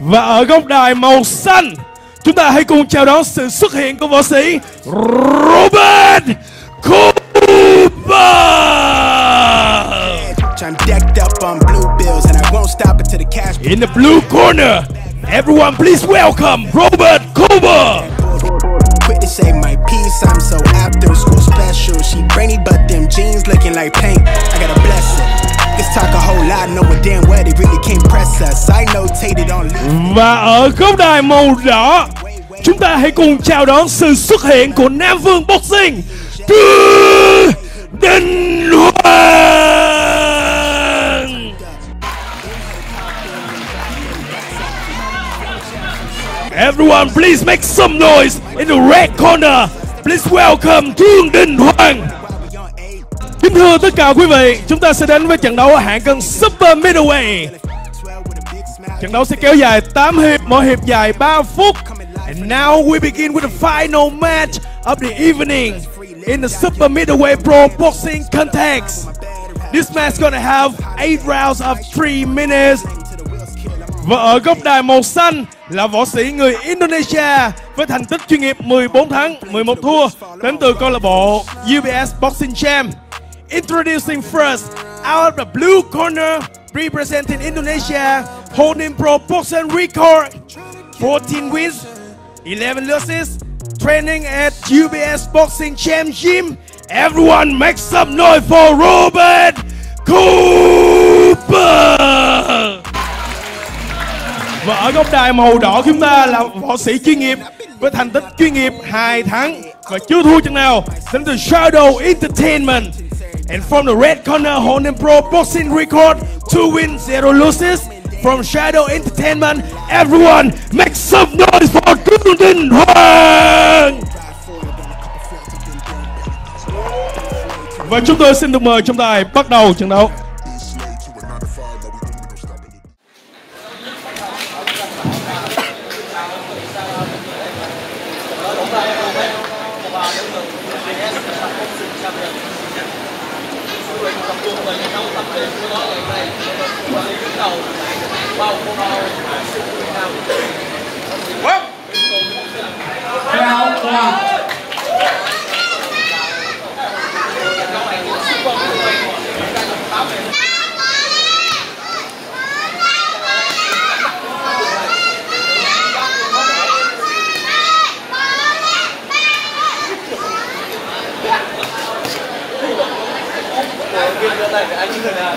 Và ở góc đài màu xanh, chúng ta hãy cùng chào đón sự xuất hiện của võ sĩ Robert Kopa. In the blue corner, everyone please welcome Robert Kopa. Quick to say my piece, I'm so after school special. She brainy but them jeans looking like paint. I got a blessing. Và ở góc đài màu đỏ, chúng ta hãy cùng chào đón sự xuất hiện của Nam Vương Boxing, Trương Đình Hoàng. Everyone please make some noise in the red corner. Please welcome Trương Đình Hoàng. Kính thưa tất cả quý vị, chúng ta sẽ đến với trận đấu ở hạng cân Super Middleweight. Trận đấu sẽ kéo dài 8 hiệp, mỗi hiệp dài 3 phút. And now we begin with the final match of the evening in the Super Middleweight Pro Boxing contest. This match gonna have 8 rounds of 3 minutes. Và ở góc đài màu xanh là võ sĩ người Indonesia với thành tích chuyên nghiệp 14 thắng, 11 thua đến từ câu lạc bộ UBS Boxing Champ. Introducing first, out of the blue corner, representing Indonesia, holding pro boxing record, 14 wins, 11 losses, training at UBS Boxing Champ Gym. Everyone make some noise for Robert Kopa. Và ở góc đài màu đỏ chúng ta là võ sĩ chuyên nghiệp với thành tích chuyên nghiệp 2 thắng và chưa thua trận nào, đến từ Shadow Entertainment. And from the red corner, holding pro boxing record, 2 wins, 0 losses. From Shadow Entertainment, everyone make some noise for Trương Đình Hoàng. Và chúng tôi xin được mời trọng tài bắt đầu trận đấu. Hãy subscribe cho kênh Ghiền Mì Gõ để không bỏ lỡ những video hấp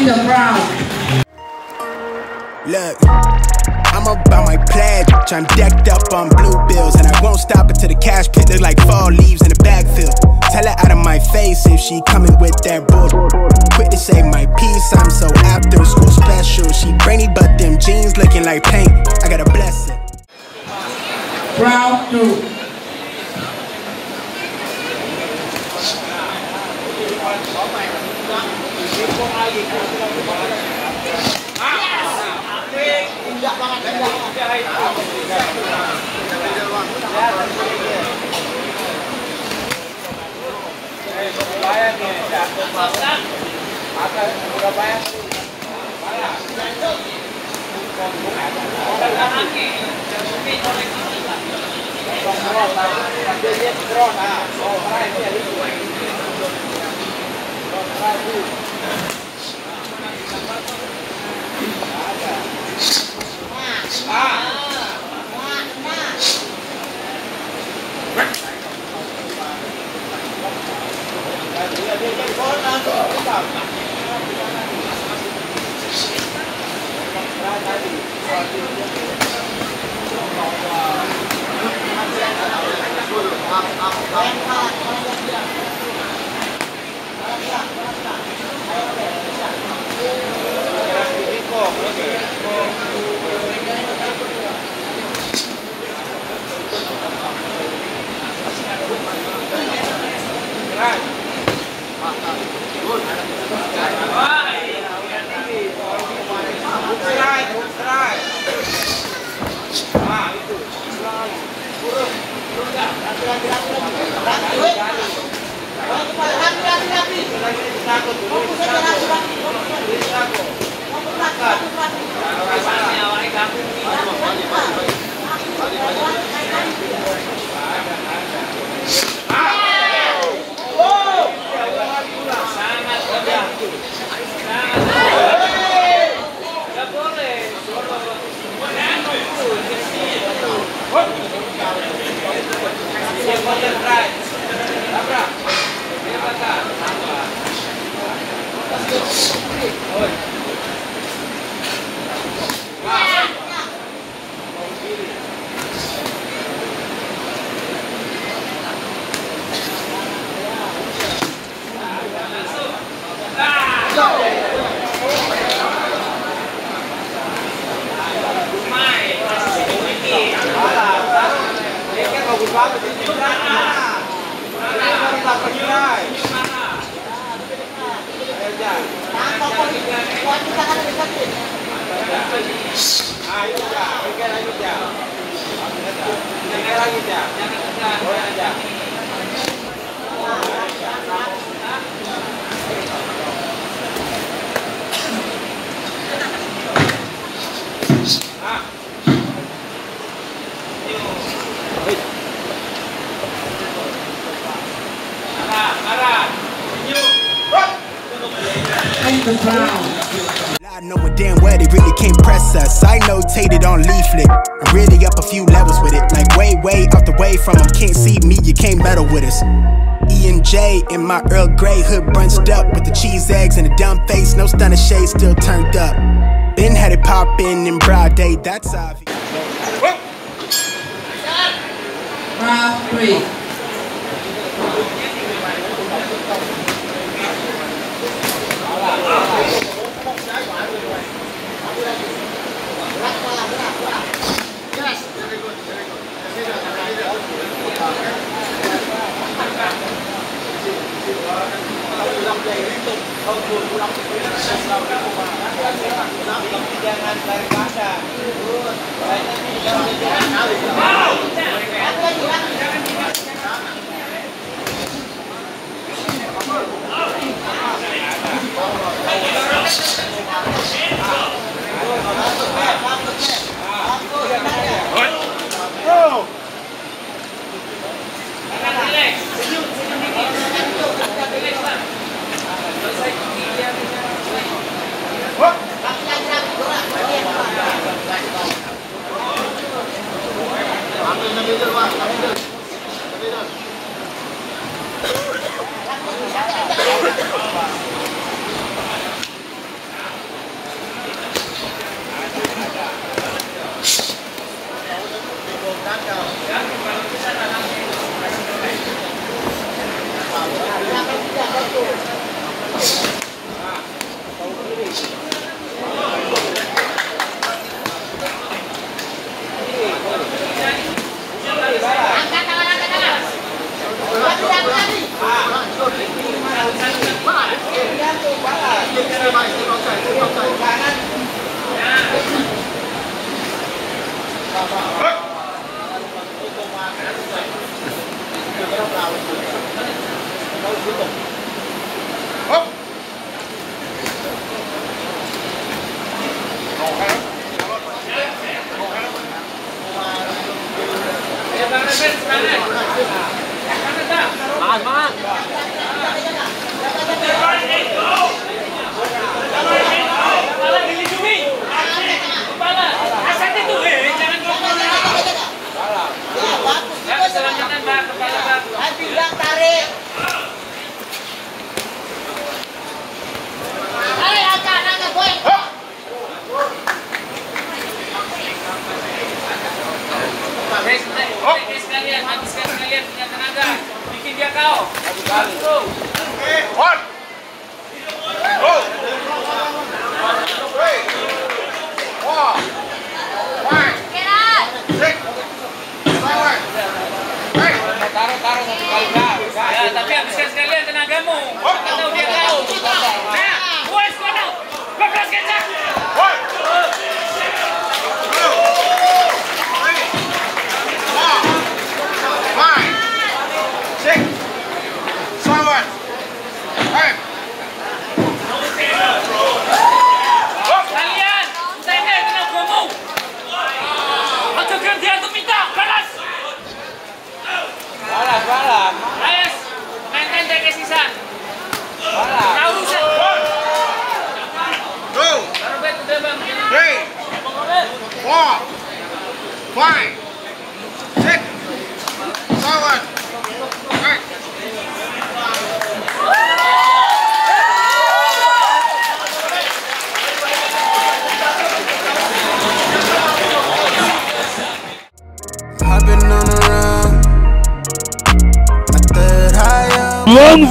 in the ground. Look, I'm about my plaid, I'm decked up on blue bills, and I won't stop until the cash pit look like fall leaves in the backfield. Tell her out of my face if she coming with that bull. Quick to say my piece, I'm so after school special. She brainy, but them jeans looking like paint. I gotta bless it. Round two. I know a damn well they really can't press us. I notated on leaflet, I'm really up a few levels with it. Like way out the way from them. Can't see me, you can't meddle with us. E and J in my Earl Grey, hood brunched up with the cheese eggs and a dumb face. No stunner shade, still turned up. Ben had it poppin' in broad day, that's obvious. Round three. Hãy subscribe cho kênh Ghiền Mì Gõ để không bỏ lỡ Vâng,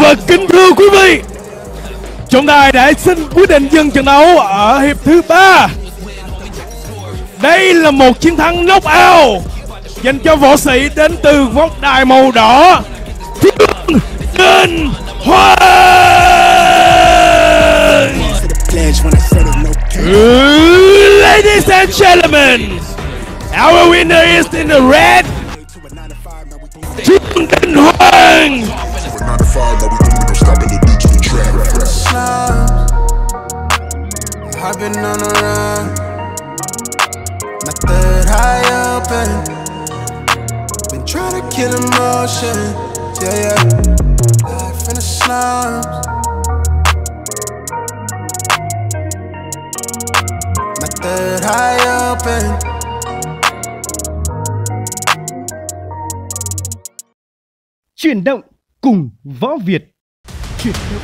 và kính thưa quý vị, trọng tài đã xin quyết định dừng trận đấu ở hiệp thứ 3. Đây là một chiến thắng knockout dành cho võ sĩ đến từ vóc đài màu đỏ, Trương Đình Hoàng. Ladies and gentlemen, our winner is in the red, Trương Đình Hoàng. I've been on the run, my third high up, and been trying to kill emotion, yeah, yeah, life in the slums, my third high up, and chuyển động cùng võ Việt. Chuyển động.